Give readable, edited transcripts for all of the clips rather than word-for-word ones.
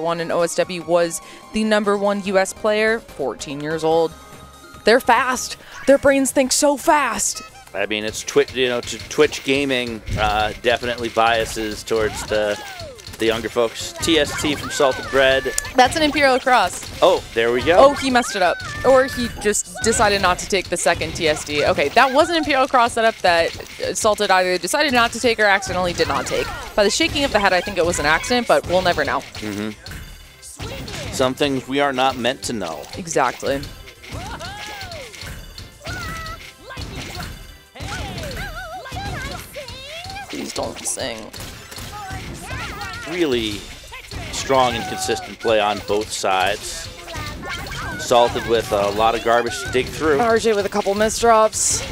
one in OSW was the #1 US player, 14 years old. They're fast. Their brains think so fast. I mean, it's Twitch, you know, Twitch gaming definitely biases towards the younger folks. TST from saltedbread. That's an Imperial Cross. Oh, there we go. Oh, he messed it up. Or he just decided not to take the second TSD. Okay, that was an Imperial Cross setup that Salted either decided not to take or accidentally did not take. By the shaking of the head, I think it was an accident, but we'll never know. Mm-hmm. Some things we are not meant to know. Exactly. Please don't sing. Really strong and consistent play on both sides. Salted with a lot of garbage to dig through. RJ with a couple misdrops.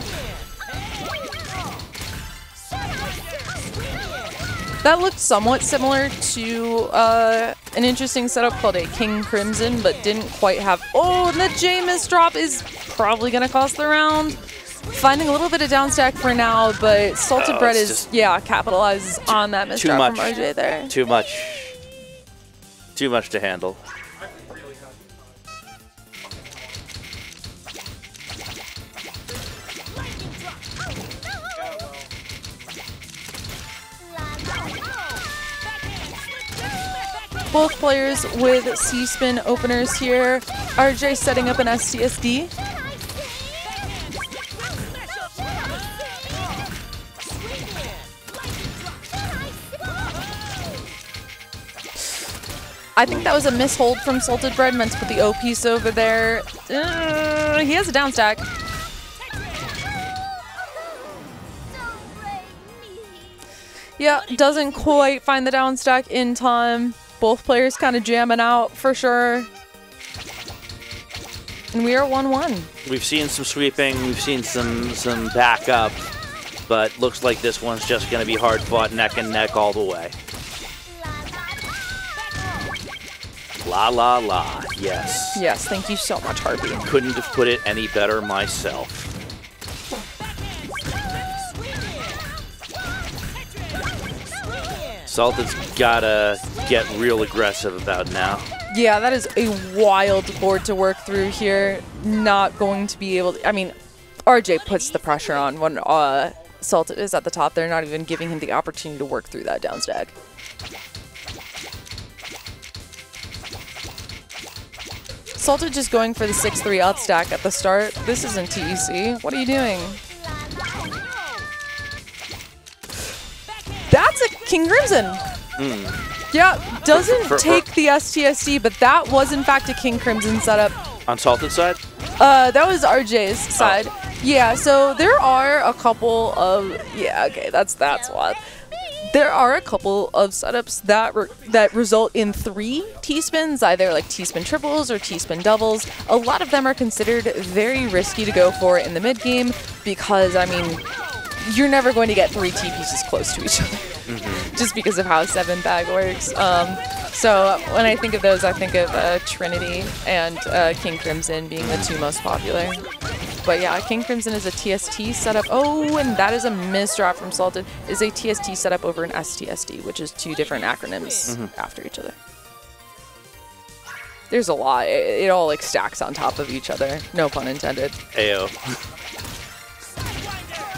That looked somewhat similar to an interesting setup called a King Crimson, but didn't quite have... Oh, and the J misdrop is probably going to cost the round. Finding a little bit of downstack for now, but saltedbread is, yeah, capitalizes on that misdrop from RJ there. Too much. Too much to handle. Both players with C-spin openers here. RJ setting up an SCSD. I think that was a mishold from saltedbread, meant to put the O piece over there. He has a downstack. Yeah, doesn't quite find the downstack in time. Both players kind of jamming out for sure. And we are 1-1. We've seen some sweeping, we've seen some backup, but looks like this one's just going to be hard fought, neck and neck all the way. La la la, yes. Yes, thank you so much, Harvey. Couldn't have put it any better myself. Salted's gotta get real aggressive about now. Yeah, that is a wild board to work through here. Not going to be able to, I mean, RJ puts the pressure on when Salted is at the top. They're not even giving him the opportunity to work through that downstack. Salted just going for the 6-3 out stack at the start. This isn't TEC. What are you doing? That's a King Crimson. Mm. Yeah, doesn't take the STSD, but that was in fact a King Crimson setup. On Salted's side? That was RJ's side. Oh. Yeah, so there are a couple of... Yeah, okay, that's what. There are a couple of setups that result in 3 T-spins, either like T-spin triples or T-spin doubles. A lot of them are considered very risky to go for in the mid-game because, I mean, you're never going to get 3 T-pieces close to each other just because of how 7-bag works. So when I think of those, I think of Trinity and King Crimson being the 2 most popular. But yeah, King Crimson is a TST setup. Oh, and that is a misdrop from Salted. Is a TST setup over an STSD, which is 2 different acronyms after each other. There's a lot. It all like stacks on top of each other. No pun intended. Ayo.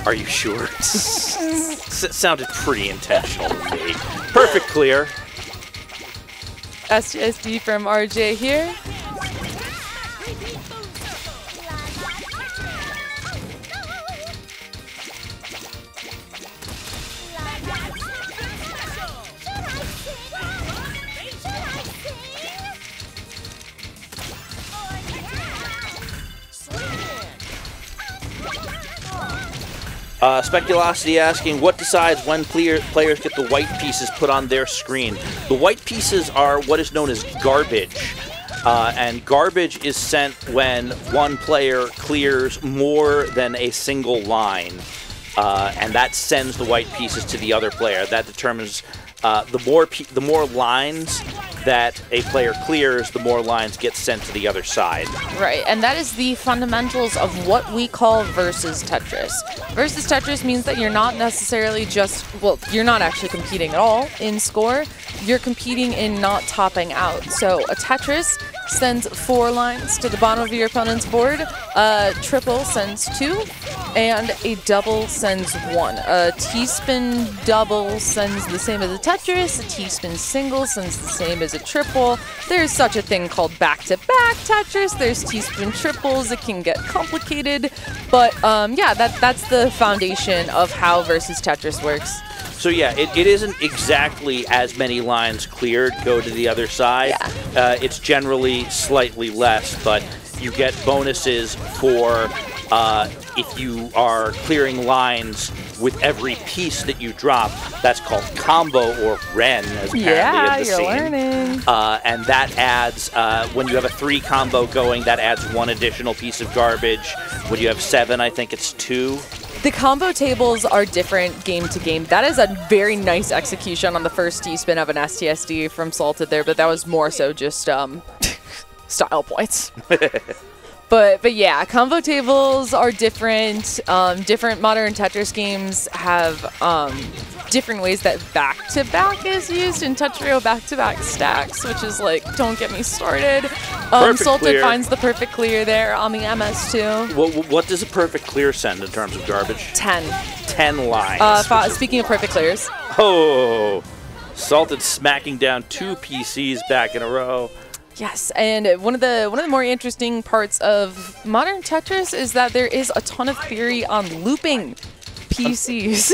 Are you sure? Sounded pretty intentional to me. Perfect clear. STSD from RJ here. Speculosity asking, what decides when players get the white pieces put on their screen? The white pieces are what is known as garbage. And garbage is sent when one player clears more than a single line. And that sends the white pieces to the other player. That determines the more lines that a player clears, the more lines get sent to the other side. Right, and that is the fundamentals of what we call versus Tetris. Versus Tetris means that you're not necessarily just, well, you're not actually competing at all in score. you're competing in not topping out. So a Tetris sends 4 lines to the bottom of your opponent's board, a triple sends 2, and a double sends 1. A T-spin double sends the same as a Tetris, a T-spin single sends the same as a triple. There's such a thing called back-to-back Tetris, there's T-spin triples, it can get complicated, but yeah, that's the foundation of how versus Tetris works. So yeah, it isn't exactly as many lines cleared go to the other side. Yeah. It's generally slightly less, but you get bonuses for if you are clearing lines with every piece that you drop. That's called combo, or Ren, as apparently in the scene. Yeah, you're learning. And that adds, when you have a 3 combo going, that adds 1 additional piece of garbage. When you have 7, I think it's 2. The combo tables are different game to game. That is a very nice execution on the first T-spin of an STSD from Salted there, but that was more so just style points. But yeah, combo tables are different. Different modern Tetris games have different ways that back-to-back is used in TETR.IO back-to-back stacks, which is like, don't get me started. Salted finds the perfect clear there on the MS2. What does a perfect clear send in terms of garbage? 10 lines. Speaking of perfect clears. Oh, Salted smacking down 2 PCs back in a row. Yes, and one of the more interesting parts of modern Tetris is that there is a ton of theory on looping PCs.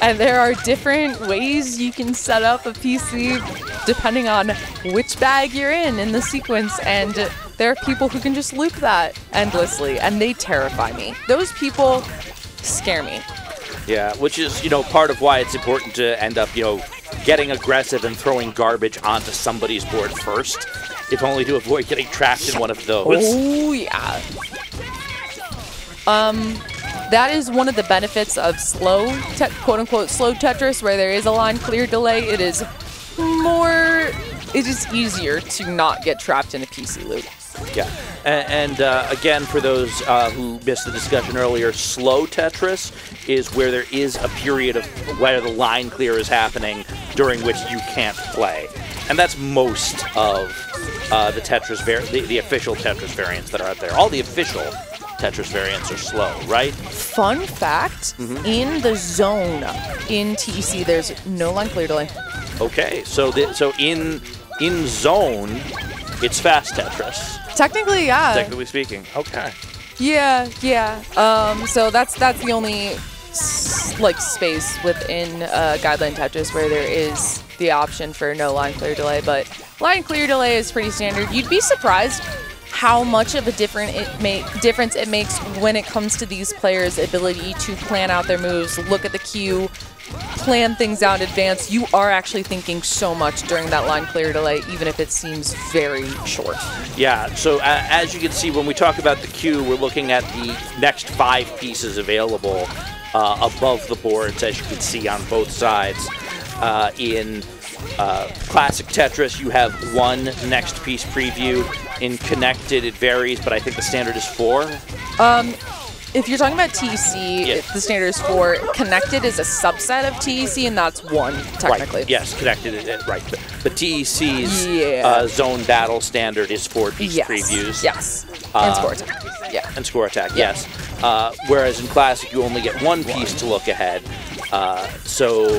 And there are different ways you can set up a PC depending on which bag you're in the sequence, and there are people who can just loop that endlessly, and they terrify me. Those people scare me. Yeah, which is, you know, part of why it's important to end up, you know, getting aggressive and throwing garbage onto somebody's board first, if only to avoid getting trapped in one of those. Oh, yeah. That is one of the benefits of slow, quote-unquote, slow Tetris, where there is a line clear delay. It is easier to not get trapped in a PC loop. Yeah, and again, for those who missed the discussion earlier, slow Tetris is where there is a period of where the line clear is happening during which you can't play. And that's most of the Tetris, the official Tetris variants that are out there. All the official Tetris variants are slow, right? Fun fact, in the zone in TEC, there's no line clear delay. Okay, so in zone, it's fast Tetris. Technically, yeah. Technically speaking, okay. Yeah, yeah. So that's the only space within guideline Tetris where there is the option for no line clear delay, but line clear delay is pretty standard. You'd be surprised how much of a difference it makes when it comes to these players' ability to plan out their moves, look at the queue, plan things out in advance. You are actually thinking so much during that line clear delay, even if it seems very short. Yeah, so as you can see, when we talk about the queue, we're looking at the next 5 pieces available above the boards, as you can see on both sides. In classic Tetris, you have 1 next piece preview. In Connected, it varies, but I think the standard is 4. If you're talking about TEC, yes, the standard is 4. Connected is a subset of TEC, and that's 1, technically. Right. Yes, Connected is right. But TEC's zone battle standard is 4-piece previews. Yes, and score attack. Yeah. And score attack, yes. Whereas in Classic, you only get 1 piece to look ahead. So,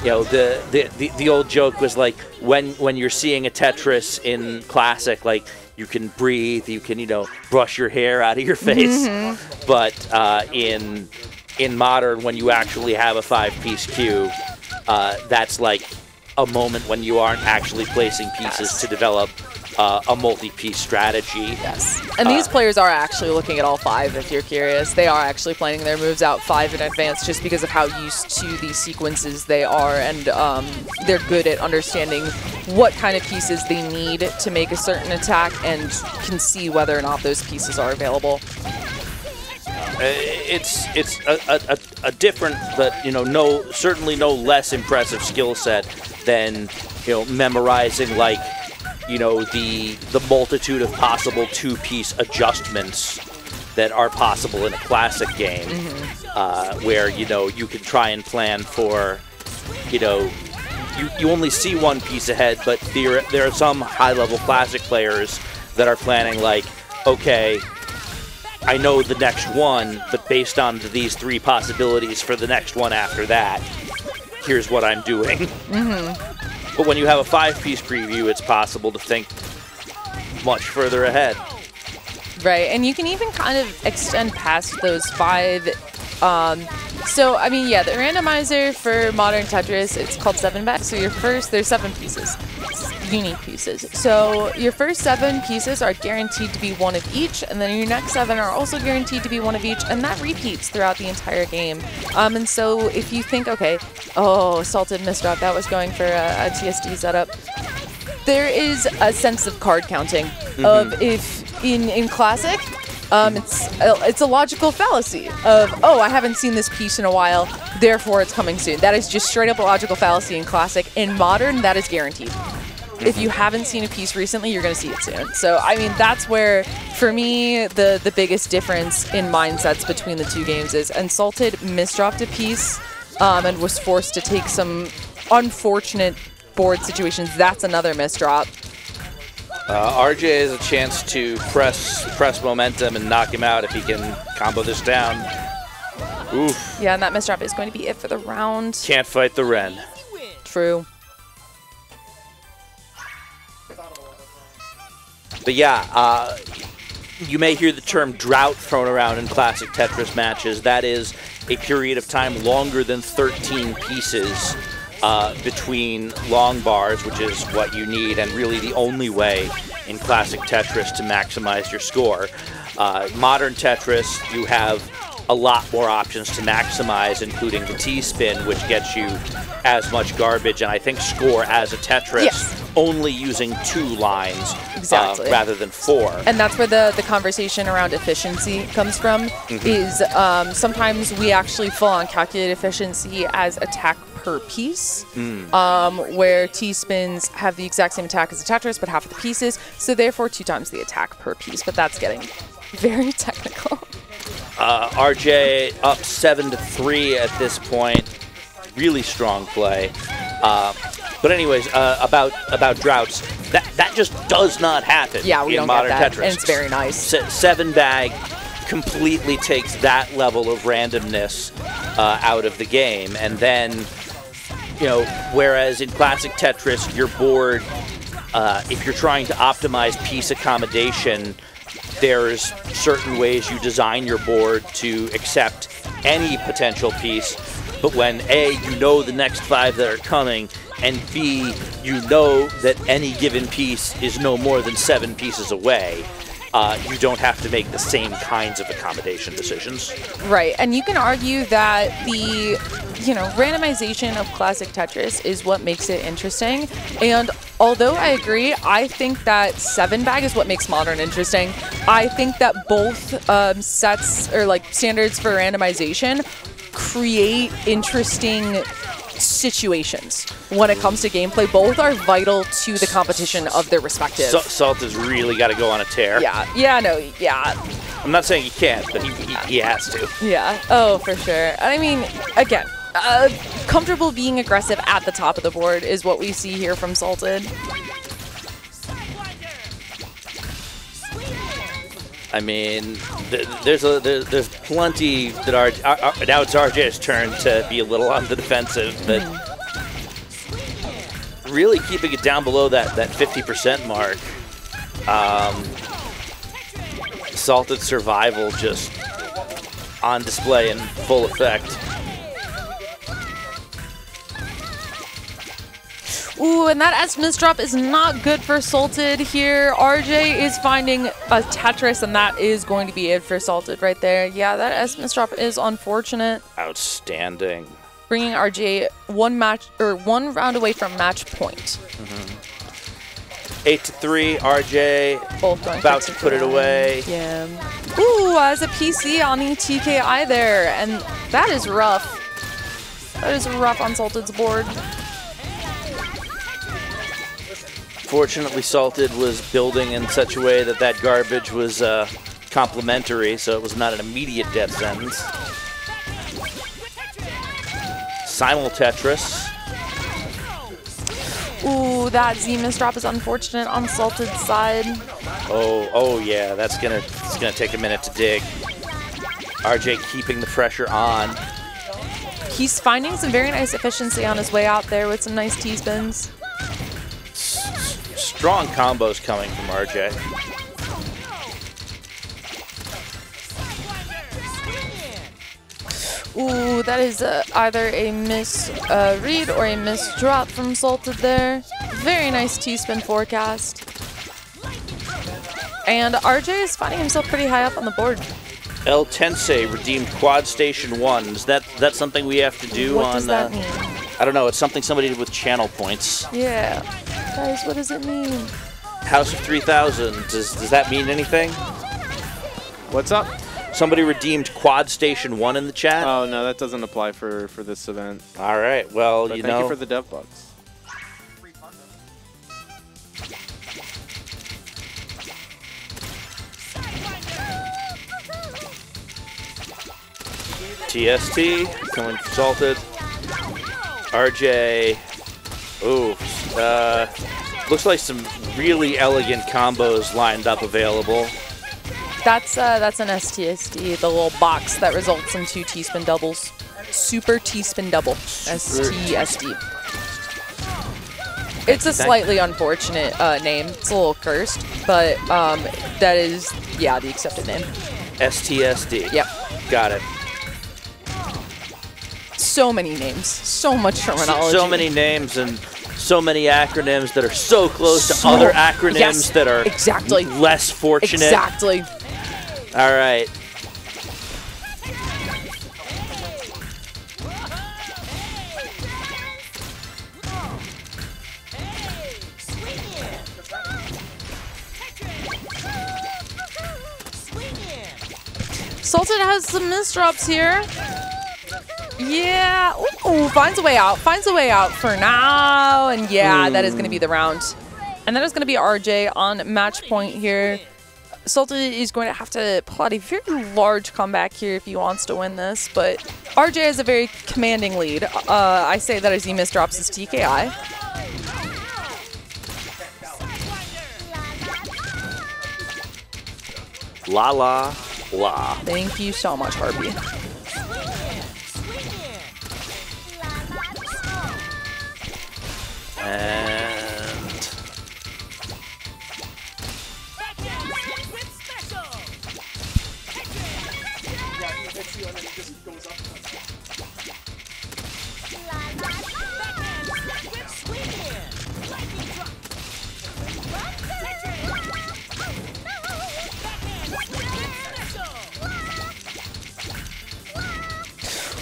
you know, the old joke was like, when you're seeing a Tetris in Classic, like, you can breathe, you can, you know, brush your hair out of your face. But in Modern, when you actually have a 5-piece queue, that's like a moment when you aren't actually placing pieces to develop a multi-piece strategy. Yes. And these players are actually looking at all 5, if you're curious. They are actually planning their moves out 5 in advance just because of how used to these sequences they are, and they're good at understanding what kind of pieces they need to make a certain attack and can see whether or not those pieces are available. It's a different, but, you know, certainly no less impressive skill set than, you know, memorizing, like, you know, the multitude of possible 2-piece adjustments that are possible in a Classic game, where, you know, you can try and plan for, you know, you only see one piece ahead, but there are some high-level classic players that are planning like, okay, I know the next one, but based on these three possibilities for the next one after that, here's what I'm doing. Mm-hmm. But when you have a five-piece preview, it's possible to think much further ahead. Right, and you can even kind of extend past those five. So, I mean, yeah, the randomizer for modern Tetris, it's called 7 bag. So your first, there's 7 pieces, unique pieces. So your first 7 pieces are guaranteed to be one of each, and then your next 7 are also guaranteed to be one of each, and that repeats throughout the entire game. And so if you think, okay, oh, salted misdrop, that was going for a TSD setup. There is a sense of card counting of if in classic, it's a logical fallacy of, oh, I haven't seen this piece in a while, therefore it's coming soon. That is just straight up a logical fallacy in classic. In modern, that is guaranteed. If you haven't seen a piece recently, you're going to see it soon. So, I mean, that's where, for me, the biggest difference in mindsets between the two games is. And Salted misdropped a piece and was forced to take some unfortunate board situations. That's another misdrop. RJ has a chance to press momentum and knock him out if he can combo this down. Oof. Yeah, and that misdrop is going to be it for the round. Can't fight the Ren. True. But yeah, you may hear the term drought thrown around in classic Tetris matches. That is a period of time longer than 13 pieces. Between long bars, which is what you need and really the only way in classic Tetris to maximize your score. Modern Tetris, you have a lot more options to maximize, including the T-spin, which gets you as much garbage, and I think score as a Tetris, yes, only using 2 lines exactly, rather than 4. And that's where the conversation around efficiency comes from, is sometimes we actually full-on calculate efficiency as attack per piece, where T-spins have the exact same attack as a Tetris, but half of the pieces, so therefore 2 times the attack per piece, but that's getting very technical. RJ up 7-3 at this point. Really strong play. But anyways, about droughts, that just does not happen in modern Tetris. And it's very nice. 7 bag completely takes that level of randomness out of the game, and then, you know, whereas in classic Tetris, your board, if you're trying to optimize piece accommodation, there's certain ways you design your board to accept any potential piece, but when A, you know the next 5 that are coming, and B, you know that any given piece is no more than 7 pieces away, you don't have to make the same kinds of accommodation decisions. Right, and you can argue that the, you know, randomization of classic Tetris is what makes it interesting. And although I agree, I think that 7 bag is what makes modern interesting. I think that both sets or like standards for randomization create interesting situations when it comes to gameplay. Both are vital to the competition of their respective. Salt has really got to go on a tear. Yeah. I'm not saying he can't, but he has to. Yeah. Oh, for sure. I mean, again, comfortable being aggressive at the top of the board is what we see here from Salted. I mean, there's plenty that are... now it's RJ's turn to be a little on the defensive, but really keeping it down below that 50% mark. Salted survival just on display in full effect. Ooh, and that S misdrop is not good for Salted here. RJ is finding a Tetris, and that is going to be it for Salted right there. Yeah, that S misdrop is unfortunate. Outstanding. Bringing RJ one round away from match point. 8-3, RJ both about to put it away. Yeah. Ooh, as a PC on the TKI there, and that is rough. That is rough on Salted's board. Fortunately, Salted was building in such a way that garbage was complementary, so it was not an immediate death sentence. Simul Tetris. Ooh, that Zemus drop is unfortunate on Salted's side. Oh yeah, that's gonna, it's gonna take a minute to dig. RJ keeping the pressure on. He's finding some very nice efficiency on his way out there with some nice T-spins. Strong combos coming from RJ. Ooh, that is either a misread or a misdrop from Salted there. Very nice T-spin forecast. And RJ is finding himself pretty high up on the board. El Tensei redeemed Quad Station 1. Is that something we have to do? What does that mean? I don't know. It's something somebody did with channel points. Yeah. Guys, what does it mean? House of 3000. Does that mean anything? What's up? Somebody redeemed Quad Station 1 in the chat. Oh, no, that doesn't apply for this event. All right, well, but you thank you for the dev bucks. TST coming from Salted. RJ. Ooh. Looks like some really elegant combos lined up available. That's an STSD, the little box that results in two T-spin doubles. Super T-spin double, STSD. It's a slightly unfortunate name. It's a little cursed, but that is, yeah, the accepted name. STSD. Yep. Got it. So many names, so much terminology. So many names and so many acronyms that are so close to other acronyms that are less fortunate. Exactly. All right. Salted has some misdrops here. Yeah. Ooh, finds a way out. Finds a way out for now. And yeah, that is going to be the round. And that is going to be RJ on match point here. Salted is going to have to pull out a very large comeback here if he wants to win this. But RJ has a very commanding lead. I say that as he misdrops his TKI. La la la. Thank you so much, Harvey. And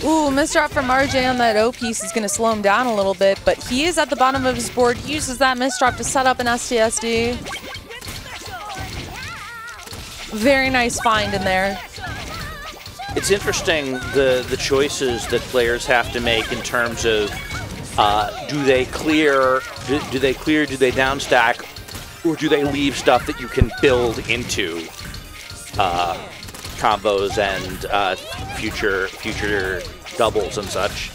ooh, misdrop from RJ on that O piece is going to slow him down a little bit, but he is at the bottom of his board. He uses that misdrop to set up an STSD. Very nice find in there. It's interesting the choices that players have to make in terms of do they clear, do they downstack, or do they leave stuff that you can build into combos and future doubles and such.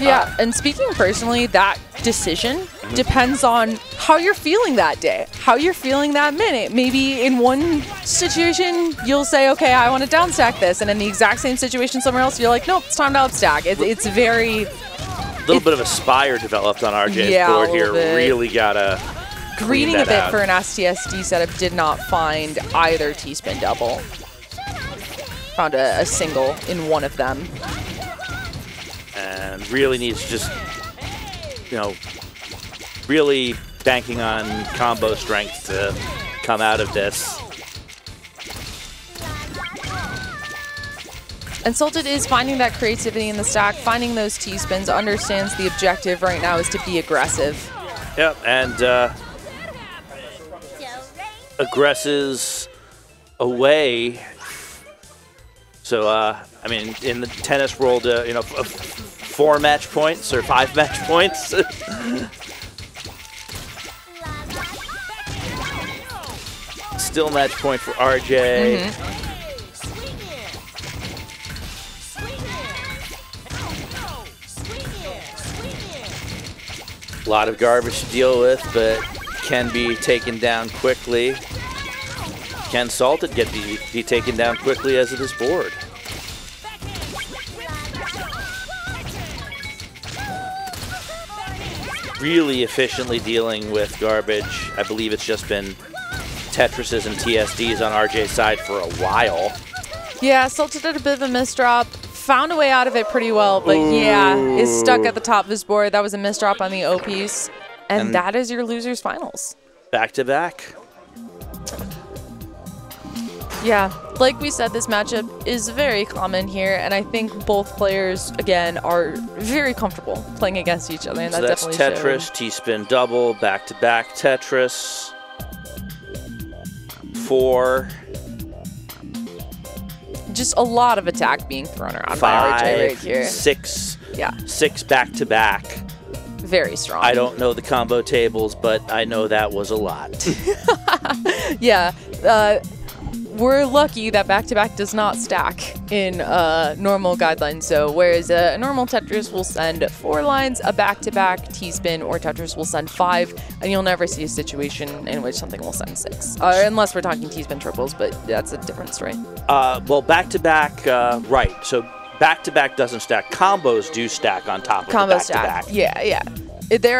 Yeah, and speaking personally, that decision depends on how you're feeling that day, how you're feeling that minute. Maybe in one situation, you'll say, okay, I want to downstack this. And in the exact same situation somewhere else, you're like, nope, it's time to upstack. It's very... A little bit of a Spire developed on RJ's board here. Really got to... Greening a bit out. For an STSD setup did not find either T-spin double. Found a single in one of them. And really needs to just, you know, really banking on combo strength to come out of this. And Salted is finding that creativity in the stack, finding those T-spins, understands the objective right now is to be aggressive. Yep, and aggresses away. So, I mean, in the tennis world, you know, 4 match points or 5 match points. Still match point for RJ. A lot of garbage to deal with, but can be taken down quickly. Can Salted get be taken down quickly as it is bored? Really efficiently dealing with garbage. I believe it's just been Tetrises and TSDs on RJ's side for a while. Yeah, Salted did a bit of a misdrop. Found a way out of it pretty well, but ooh, yeah, is stuck at the top of his board. That was a misdrop on the O piece. And that is your losers finals. Back to back. Yeah, like we said, this matchup is very common here, and I think both players, again, are very comfortable playing against each other. And so that's definitely Tetris, T-spin double, back-to-back Tetris. 4. Just a lot of attack being thrown around 5, by RJ right here. 6. Yeah. 6 back-to-back. Very strong. I don't know the combo tables, but I know that was a lot. Yeah. We're lucky that back-to-back does not stack in normal guidelines. So whereas a normal Tetris will send 4 lines, a back-to-back T-spin or Tetris will send 5, and you'll never see a situation in which something will send 6, unless we're talking T-spin triples, but that's a different story. Well, back-to-back, right. So back-to-back doesn't stack. Combos do stack on top of back-to-back. Yeah, yeah. There